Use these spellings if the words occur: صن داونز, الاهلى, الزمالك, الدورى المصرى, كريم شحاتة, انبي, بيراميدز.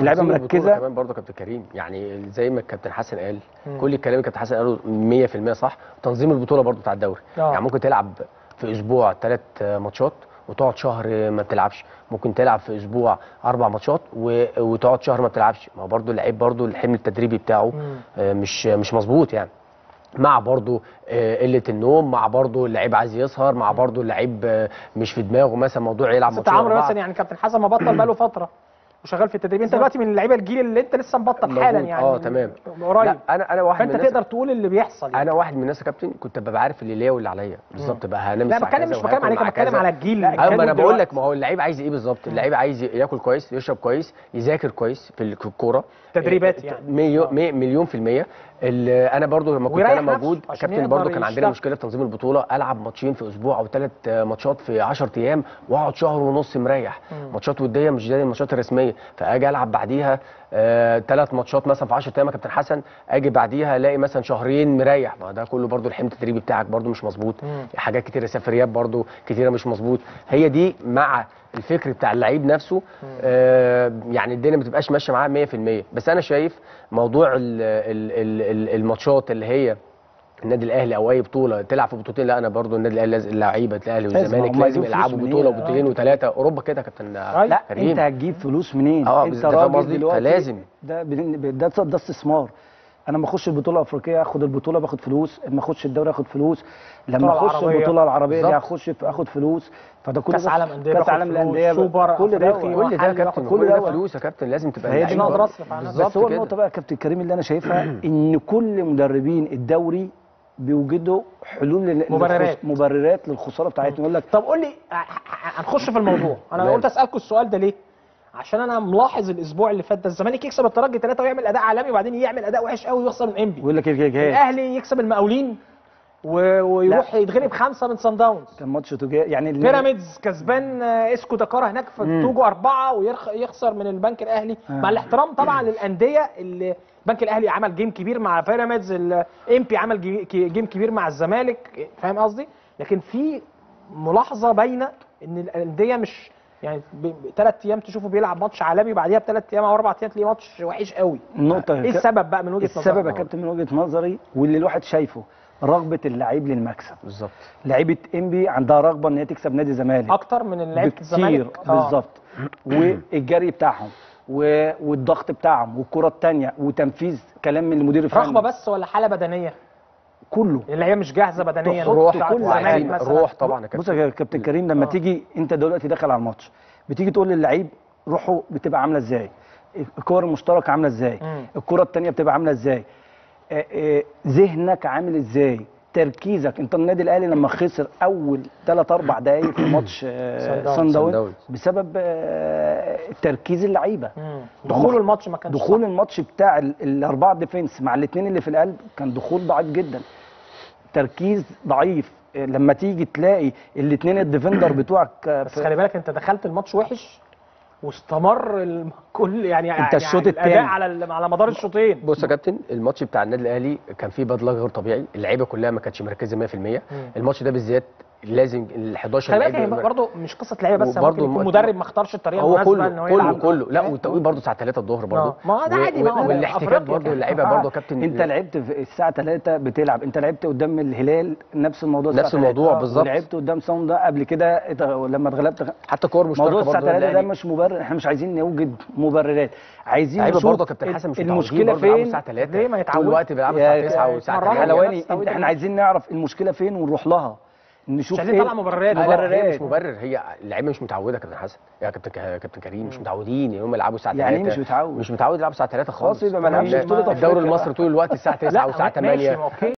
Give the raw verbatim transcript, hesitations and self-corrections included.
اللعيبه مركزه كمان برضه كابتن كريم، يعني زي ما الكابتن حسن قال مم. كل الكلام اللي كابتن حسن قاله مية في المية صح. تنظيم البطوله برضه بتاع الدوري، يعني ممكن تلعب في اسبوع ثلاث ماتشات وتقعد شهر ما بتلعبش، ممكن تلعب في اسبوع اربع ماتشات وتقعد شهر ما بتلعبش. ما هو برضه اللعيب برضه الحمل التدريبي بتاعه مم. مش مش مظبوط يعني، مع برضه قله النوم، مع برضه اللعيب عايز يسهر، مع برضه اللعيب مش في دماغه مثلا موضوع يلعب ماتشات. عمرو مثلا يعني كابتن حسن ما بطل بقاله فتره وشغال في التدريب، انت دلوقتي من اللعيبه الجيل اللي انت لسه مبطل حالا يعني. اه تمام قريب. انا انا واحد من الناس، فانت تقدر تقول اللي بيحصل يعني. انا واحد من الناس يا كابتن كنت ببقى عارف اللي ليا واللي عليا بالظبط بقى. انا مش بتكلم مش بتكلم عليك، انا بتكلم على الجيل. اما انا بقول لك ما هو اللعيب عايز ايه بالظبط. اللعيب عايز ياكل كويس، يشرب كويس، يذاكر كويس في الكوره، تدريبات يعني مليون في الميه. انا برضو لما كنت انا موجود كابتن برضو كان عندنا مشكله في تنظيم البطوله. العب ماتشين في اسبوع او ثلاث ماتشات في عشرة ايام واقعد شهر ونص مريح. ماتشات وديه مش زي الماتشات الرسميه، فاجي العب بعديها ثلاث آه ماتشات مثلا في عشرة ايام يا كابتن حسن، اجي بعديها الاقي مثلا شهرين مريح. ما ده كله برضو الحمل التدريبي بتاعك برضو مش مظبوط، حاجات كتيره، سفريات برضو كتيره مش مظبوط. هي دي مع الفكر بتاع اللعيب نفسه آه يعني الدنيا ما بتبقاش ماشيه معاه مية في المية. بس انا شايف موضوع الماتشات اللي هي النادي الاهلي او اي بطوله تلعب في بطولتين، لا انا برضو النادي الاهلي لازم اللعيبه الاهلي والزمالك لازم يلعبوا بطوله وبطولتين وثلاثه. اوروبا كده يا كابتن كريم، انت هتجيب فلوس منين؟ اه انت راجل دلوقتي، فلازم ده ده ده استثمار. انا لما اخش البطوله الافريقيه اخد البطوله باخد فلوس، لما اخش الدوري اخد فلوس، لما اخش البطوله العربيه دي اخش اخد فلوس. فده كله كاس عالم انديه، كاس عالم الانديه، سوبر، كل ده كل ده كابتن كل ده فلوس يا كابتن لازم تبقى. هي دي نقدر اصرف عنها بالظبط. بس هو النقطه بقى يا كابتن كريم اللي انا شايفها ان كل مدربين الدوري بيوجدوا حلول، مبررات مبررات للخساره بتاعتهم. يقول لك طب قول لي هنخش في الموضوع. انا قلت اسالكم السؤال ده ليه؟ عشان انا ملاحظ الاسبوع اللي فات ده الزمالك يكسب الترجي ثلاثة ويعمل اداء عالمي، وبعدين يعمل اداء وحش قوي ويخسر من انبي. ويقول لك الاهلي يكسب المقاولين و... ويروح يتغلب خمسة من صن داونز. كان ماتش تجاري يعني. بيراميدز كسبان اسكو دكارة هناك في توجو أربعة ويخسر من البنك الاهلي آه. مع الاحترام طبعا للانديه، اللي البنك الاهلي عمل جيم كبير مع بيراميدز، الانبي عمل جيم كبير مع الزمالك، فاهم قصدي؟ لكن في ملاحظه باينه ان الانديه مش يعني ثلاث ايام تشوفه بيلعب ماتش عالمي، بعديها بثلاث ايام او اربع ايام تلاقيه ماتش وحش قوي. النقطه ايه السبب بقى من وجهه نظرك؟ السبب يا كابتن من وجهه نظري واللي الواحد شايفه رغبه اللعيب للمكسب. بالظبط. لعيبه انبي عندها رغبه ان هي تكسب نادي الزمالك اكتر من لعيبه الزمالك كتير. بالظبط. والجري بتاعهم و... والضغط بتاعهم والكره الثانيه وتنفيذ كلام من المدير الفني. رغبه بس ولا حاله بدنيه؟ كله. اللعيبه مش جاهزه بدنيا. روح كل زمايلك مثلا. روح طبعا يا كابتن. بص يا كابتن كريم لما آه. تيجي انت دلوقتي داخل على الماتش بتيجي تقول للعيب روحه بتبقى عامله ازاي؟ الكور المشتركه عامله ازاي؟ الكره الثانيه بتبقى عامله ازاي؟ آآ آآ ذهنك عامل ازاي؟ تركيزك. انت النادي الاهلي لما خسر اول ثلاث اربع دقائق في ماتش صن داونز بسبب تركيز اللعيبه. دخول الماتش ما كانش دخول الماتش بتاع الاربعه ديفنس مع الاثنين اللي في القلب كان دخول ضعيف جدا، تركيز ضعيف. لما تيجي تلاقي الاثنين الديفندر بتوعك بس خلي بالك انت دخلت الماتش وحش واستمر كل يعني انت الشوط الثاني على على مدار الشوطين. بص يا كابتن الماتش بتاع النادي الاهلي كان فيه باد لاك غير طبيعي، اللعيبه كلها ما كانتش مركزه مية في المية. مم. الماتش ده بالذات لازم ال احداشر لعيبه برضه مش قصه لعيبه بس، المدرب ما اختارش الطريقه المناسبه ان هو يلعب كله كله. لا والتوقيت برضه الساعه ثلاثة الظهر برضه ما ده عادي بقى، والاحتكاك برضه اللعيبه برضه يا كابتن. انت لعبت في الساعه ثلاثة بتلعب، انت لعبت قدام الهلال نفس الموضوع نفس الموضوع بالظبط، لعبت قدام صن داونز قبل كده لما اتغلبت حتى كور مشتركه. موضوع الساعه ثلاثة ده مش مبرر، احنا مش عايزين نوجد مبررات، عايزين نشوف برضه كابتن حسن مش المشكله فين. الساعه ثلاثة ليه ما يتعودوا الوقت بيلعبوا الساعه تسعة والساعه احنا عايزين نعرف المشكله فين ونروح لها نشوف ايه. طلع مبررات مبررات مش مبرر. هي اللعيبه مش متعوده يا كابتن حسن يا كابتن كابتن كريم، مش متعودين هم يلعبوا الساعه ثلاثة يعني. مش متعود مش متعود يلعبوا الساعه ثلاثة خالص. يبقى ما لعبش الدوري المصري طول الوقت الساعه تسعة والساعه ثمانية.